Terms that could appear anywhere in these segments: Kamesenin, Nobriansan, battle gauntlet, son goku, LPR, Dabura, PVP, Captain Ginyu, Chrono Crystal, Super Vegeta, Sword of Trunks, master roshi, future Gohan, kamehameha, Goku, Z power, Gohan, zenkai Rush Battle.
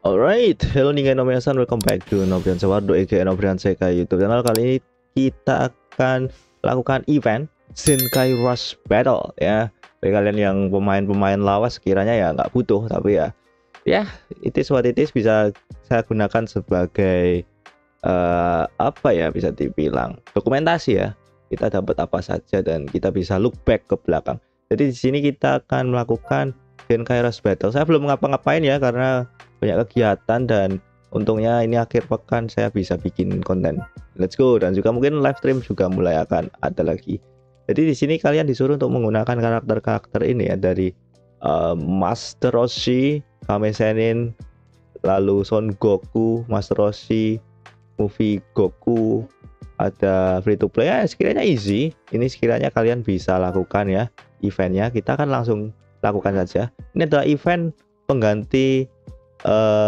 Alright, hello nih Nobriansan, welcome back to Nobriansan Wardo aka Nobriansan YouTube channel. Kali ini kita akan lakukan event Zenkai Rush Battle ya. Bagi kalian yang pemain-pemain lawas kiranya ya nggak butuh, tapi ya itis what itis bisa saya gunakan sebagai apa ya, bisa dibilang dokumentasi ya. Kita dapat apa saja dan kita bisa look back ke belakang. Jadi di sini kita akan melakukan Zenkai Rush Battle. Saya belum ngapa-ngapain ya karena banyak kegiatan, dan untungnya ini akhir pekan saya bisa bikin konten. Let's go, dan juga mungkin live stream juga mulai akan ada lagi. Jadi di sini kalian disuruh untuk menggunakan karakter-karakter ini ya, dari Master Roshi, Kamesenin, lalu Son Goku, Master Roshi, movie Goku, ada free to play ya, sekiranya easy. Ini sekiranya kalian bisa lakukan ya eventnya. Kita akan langsung lakukan saja. Ini adalah event pengganti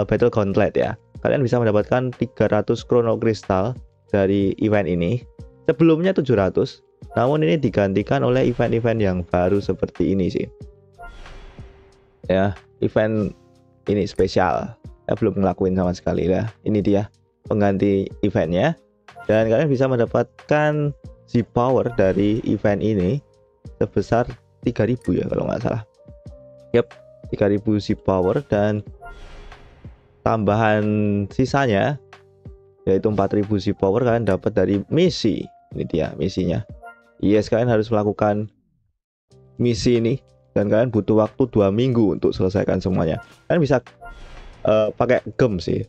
battle gauntlet ya. Kalian bisa mendapatkan 300 Chrono Crystal dari event ini. Sebelumnya 700, namun ini digantikan oleh event-event yang baru seperti ini sih. Ya, event ini spesial. Saya belum ngelakuin sama sekali lah. Ini dia pengganti eventnya. Dan kalian bisa mendapatkan Z power dari event ini sebesar 3000 ya kalau nggak salah. Yap, 3000 Z power, dan tambahan sisanya yaitu 4000 Z power kalian dapat dari misi. Ini dia misinya. Yes, kalian harus melakukan misi ini dan kalian butuh waktu 2 minggu untuk selesaikan semuanya. Kalian bisa pakai gem sih,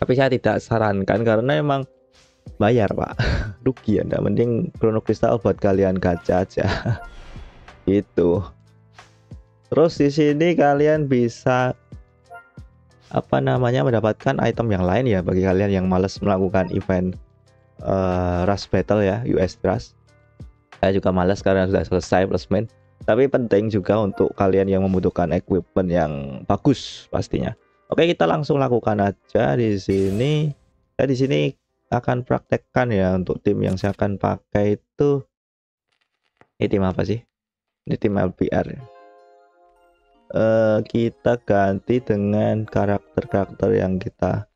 tapi saya tidak sarankan karena emang bayar pak, rugi anda. Mending Chrono Crystal buat kalian gacha aja gitu. Terus di sini kalian bisa apa namanya, mendapatkan item yang lain ya, bagi kalian yang males melakukan event Rush Battle ya, US Rush. Saya juga males karena sudah selesai plus main, tapi penting juga untuk kalian yang membutuhkan equipment yang bagus pastinya. Oke, kita langsung lakukan aja di sini. Saya di sini akan praktekkan ya, untuk tim yang saya akan pakai itu, ini tim apa sih? Ini tim LPR ya. Kita ganti dengan karakter-karakter yang kita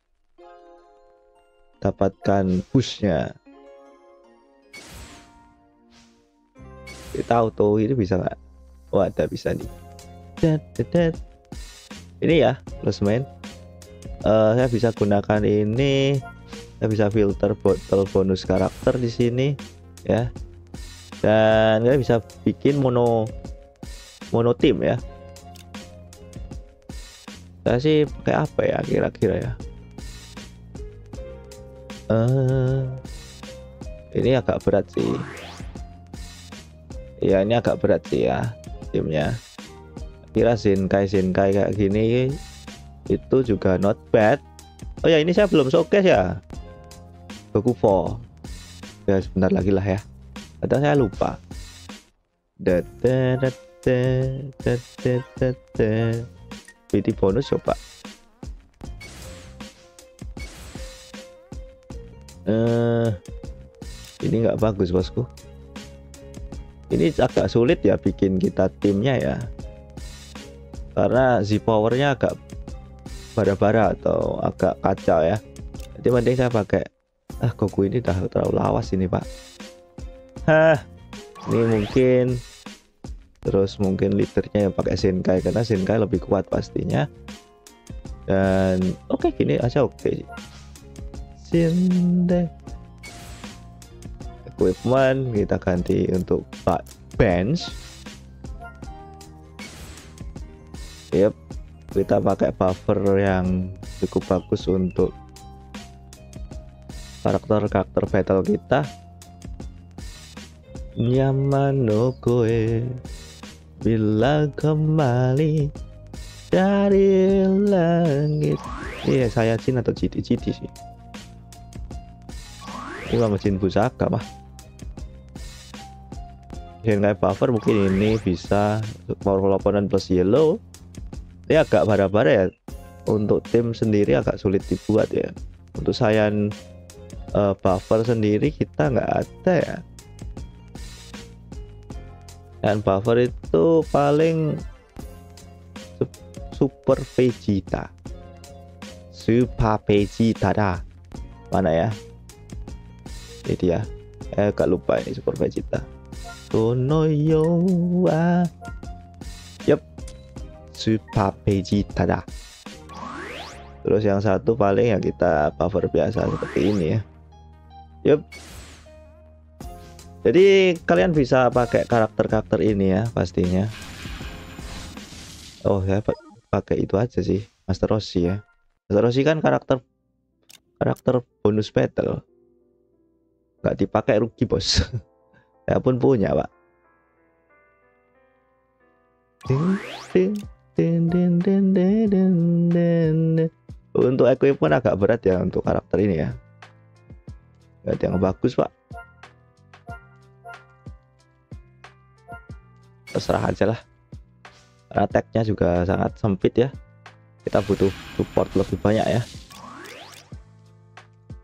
dapatkan pushnya. Kita auto ini bisa nggak? Wah, ada bisa nih. Ini ya plus main. Saya bisa gunakan ini. Saya bisa filter botol bonus karakter di sini ya. Dan kita bisa bikin mono tim ya. Saya sih pakai apa ya kira-kira ya, ini agak berat sih ya, timnya kira zenkai kayak gini itu juga not bad. Oh ya, ini saya belum showcase ya, Goku ya, sebentar lagi lah ya, padahal saya lupa. PT bonus coba. Ini nggak bagus bosku. Ini agak sulit ya bikin kita timnya ya, karena Z powernya agak bara-bara atau agak kacau ya. Jadi mending saya pakai Goku ini udah terlalu lawas ini pak. Ini mungkin. Terus mungkin leadernya yang pakai Zenkai karena Zenkai lebih kuat pastinya. Dan oke, gini aja oke. Zenkai equipment kita ganti untuk bench. Yep, kita pakai buffer yang cukup bagus untuk karakter-karakter battle kita. Nyaman no koe bila kembali dari langit. Iya, saya Jin atau Citi sih. Ini mah Jin pusaka mah. Jin kayak buffer mungkin ini bisa powerful opponent plus yellow. Ini agak bara-bara ya. Untuk tim sendiri agak sulit dibuat ya. Untuk saya buffer sendiri kita nggak ada ya. Dan buffer itu paling Super Vegeta. Super Vegeta dah. Mana ya? Ini dia. Gak lupa ini Super Vegeta. Tonoyo wa. Yep. Super Vegeta dah. Terus yang satu paling ya kita cover biasa seperti ini ya. Yep. Jadi kalian bisa pakai karakter-karakter ini ya pastinya. Oh ya, pakai itu aja sih, Master Roshi ya. Master Roshi kan karakter bonus battle. Nggak dipakai rugi bos. Saya pun punya pak. Untuk equip pun agak berat ya untuk karakter ini ya. Gak ada yang bagus pak. Terserah aja lah. Karena tagnya juga sangat sempit ya. Kita butuh support lebih banyak ya.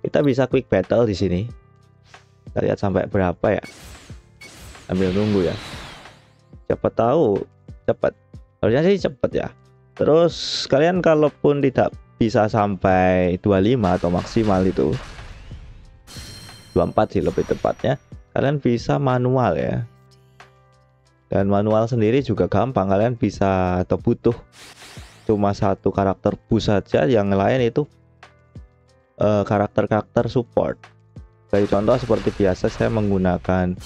Kita bisa quick battle di sini. Kita lihat sampai berapa ya. Ambil nunggu ya. Cepat tahu, cepat. Harusnya sih cepat ya. Terus kalian kalaupun tidak bisa sampai 25 atau maksimal itu 24 sih lebih tepatnya, kalian bisa manual ya. Dan manual sendiri juga gampang, kalian bisa atau butuh cuma satu karakter bus saja, yang lain itu karakter-karakter support. Dari contoh seperti biasa saya menggunakan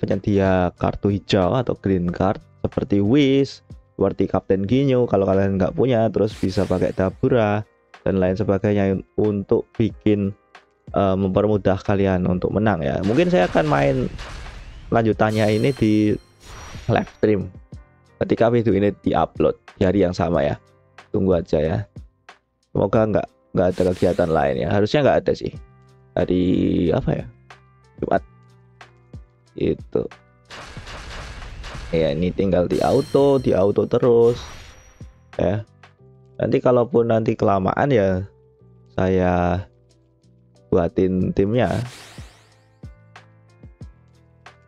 penyedia kartu hijau atau green card seperti Wish, seperti Captain Ginyu kalau kalian nggak punya, terus bisa pakai Dabura dan lain sebagainya untuk bikin mempermudah kalian untuk menang ya. Mungkin saya akan main lanjutannya ini di live stream ketika video ini diupload di hari yang sama ya. Tunggu aja ya, semoga nggak ada kegiatan lain ya. Harusnya nggak ada sih dari apa ya, Jumat itu ya. Ini tinggal di auto terus ya. Nanti kalaupun nanti kelamaan ya saya buatin timnya.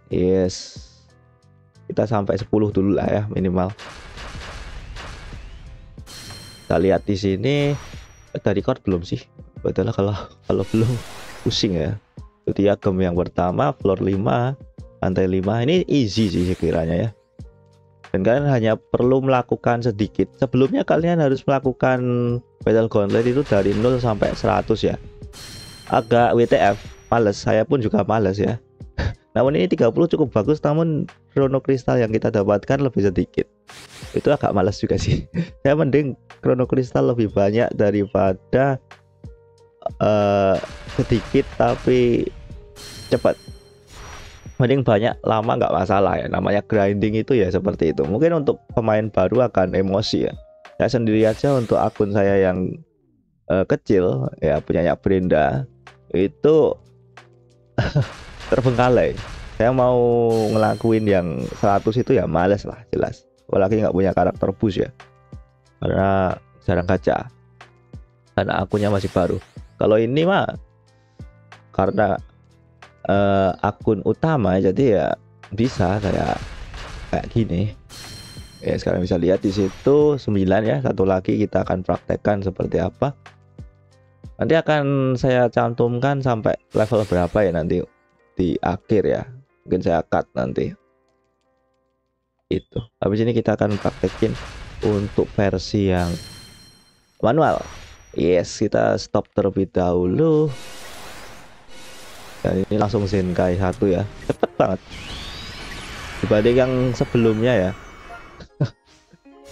Yes, kita sampai 10 dulu lah ya minimal. Kita lihat di sini ada record belum sih? Padahal kalau belum pusing ya. Itu dia game yang pertama, floor 5, lantai 5. Ini easy sih sekiranya ya. Dan kalian hanya perlu melakukan sedikit. Sebelumnya kalian harus melakukan battle gauntlet itu dari 0 sampai 100 ya. Agak WTF, males. Saya pun juga males ya. Namun ini 30 cukup bagus, namun Chrono Crystal yang kita dapatkan lebih sedikit. Itu agak malas juga sih. Saya mending Chrono Crystal lebih banyak daripada sedikit tapi cepat. Mending banyak, lama nggak masalah ya. Namanya grinding itu ya seperti itu. Mungkin untuk pemain baru akan emosi ya. Saya sendiri aja untuk akun saya yang kecil ya, punyanya Brenda itu terbengkalai. Saya mau ngelakuin yang 100 itu ya males lah jelas, apalagi nggak punya karakter bus ya, karena jarang gacha, karena akunnya masih baru. Kalau ini mah karena akun utama jadi ya bisa kayak gini ya. Sekarang bisa lihat di situ 9 ya. Satu lagi kita akan praktekkan seperti apa, nanti akan saya cantumkan sampai level berapa ya nanti di akhir ya. Mungkin saya cut nanti itu. Habis ini kita akan praktekin untuk versi yang manual. Yes, kita stop terlebih dahulu. Dan ini langsung zenkai 1 ya, cepet banget dibanding yang sebelumnya ya.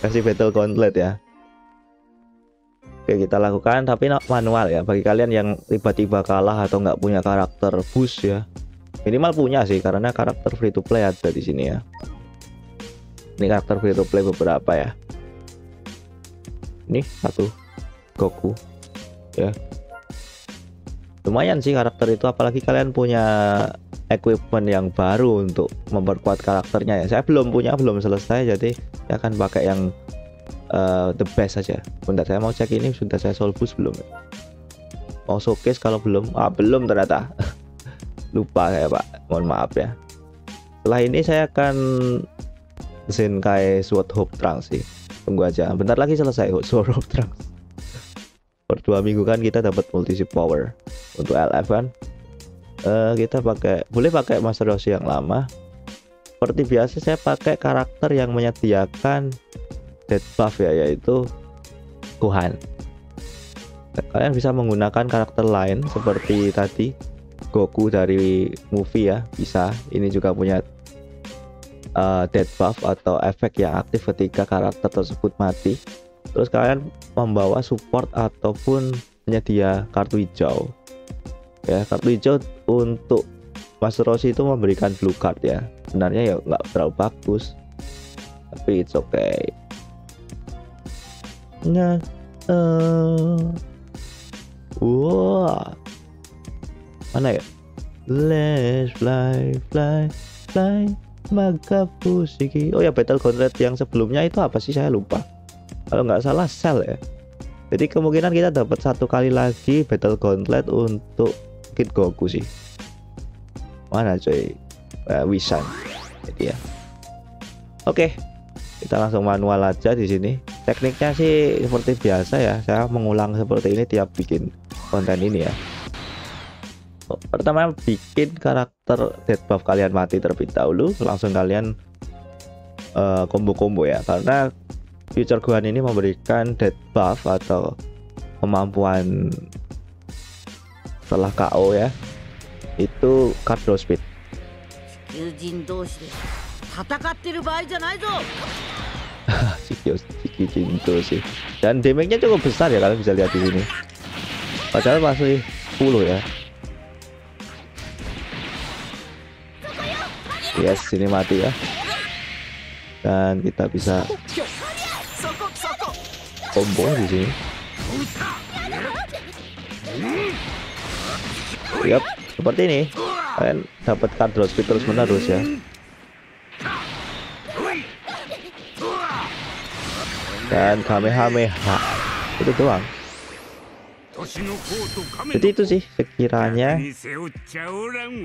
Kasih battle gauntlet ya. Oke, kita lakukan tapi manual ya. Bagi kalian yang tiba-tiba kalah atau nggak punya karakter bus ya, minimal punya sih, karena karakter free to play ada di sini ya. Ini karakter free to play beberapa ya. Ini satu Goku ya, lumayan sih karakter itu, apalagi kalian punya equipment yang baru untuk memperkuat karakternya ya. Saya belum punya, belum selesai, jadi saya akan pakai yang the best saja. Bentar, saya mau cek ini sudah saya soul boost belum ya? Mau showcase kalau belum, belum ternyata. Lupa saya pak, mohon maaf ya. Setelah ini saya akan zenkai Sword of Trunks sih. Tunggu aja, bentar lagi selesai Sword of Trunks. per 2 minggu kan kita dapat multi power untuk LF kan. Kita boleh pakai master roshi yang lama. Seperti biasa saya pakai karakter yang menyediakan death buff ya, yaitu Gohan. Kalian bisa menggunakan karakter lain seperti tadi Goku dari movie ya, bisa. Ini juga punya death buff atau efek yang aktif ketika karakter tersebut mati. Terus kalian membawa support ataupun penyedia kartu hijau ya. Kartu hijau untuk master roshi itu memberikan blue card ya, sebenarnya ya nggak terlalu bagus, tapi it's okay. Nah wow, mana ya, let's fly fly fly maka pusiki. Oh ya, battle gauntlet yang sebelumnya itu apa sih, saya lupa, kalau nggak salah sel ya. Jadi kemungkinan kita dapat 1 kali lagi battle gauntlet untuk Kid Goku sih. Mana coy, wisan jadi ya. Oke, kita langsung manual aja di sini. Tekniknya sih seperti biasa ya, saya mengulang seperti ini tiap bikin konten ini ya. Pertama bikin karakter death buff kalian mati terlebih dahulu, langsung kalian combo ya, karena future Gohan ini memberikan death buff atau kemampuan setelah KO ya, itu card draw speed. Dan damage-nya cukup besar ya, kalian bisa lihat di sini. Padahal masih 10 ya. Yes, sini mati ya. Dan kita bisa combo di sini. Yap, seperti ini. Kalian dapat card draw speed terus menerus ya. Dan kamehameha itu doang. Jadi itu sih sekiranya.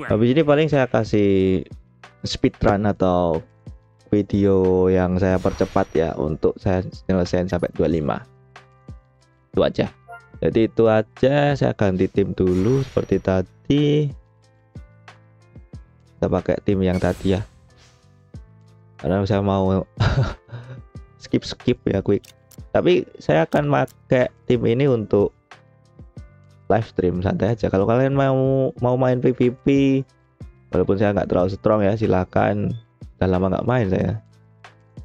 Habis ini paling saya kasih speedrun atau video yang saya percepat ya, untuk saya nyelesain sampai 25. Itu aja. Jadi itu aja, saya ganti tim dulu seperti tadi. Kita pakai tim yang tadi ya, karena saya mau skip ya quick. Tapi saya akan pakai tim ini untuk live stream, santai aja. Kalau kalian mau main PVP, walaupun saya nggak terlalu strong ya, silakan. Udah lama nggak main saya.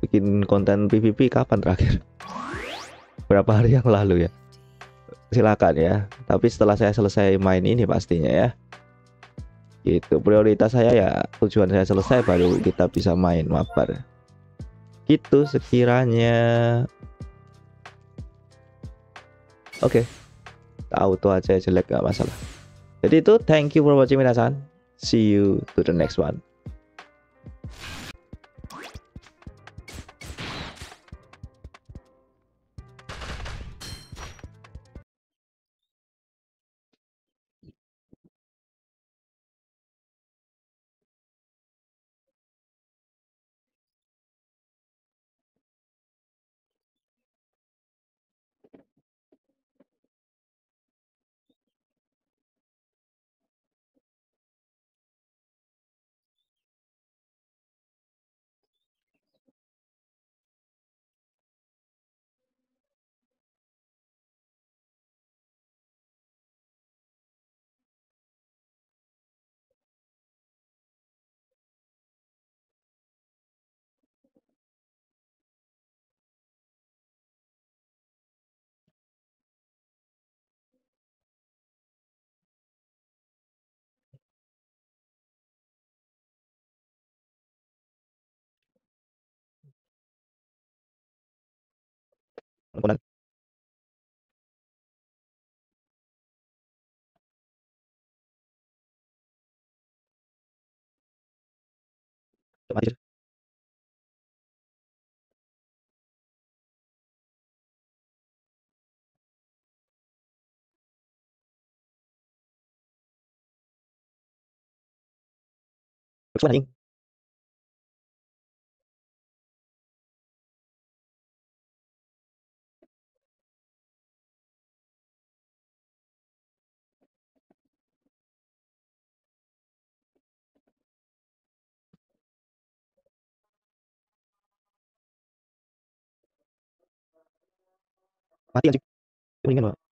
Bikin konten PVP kapan terakhir? Berapa hari yang lalu ya. Silakan ya. Tapi setelah saya selesai main ini pastinya ya. Gitu. Prioritas saya ya, tujuan saya selesai baru kita bisa main mabar. Gitu sekiranya. Oke, auto aja jelek gak masalah. Jadi itu, thank you for watching minasan, see you to the next one. Konan Terima Mati anjing. Mendingan, Pak.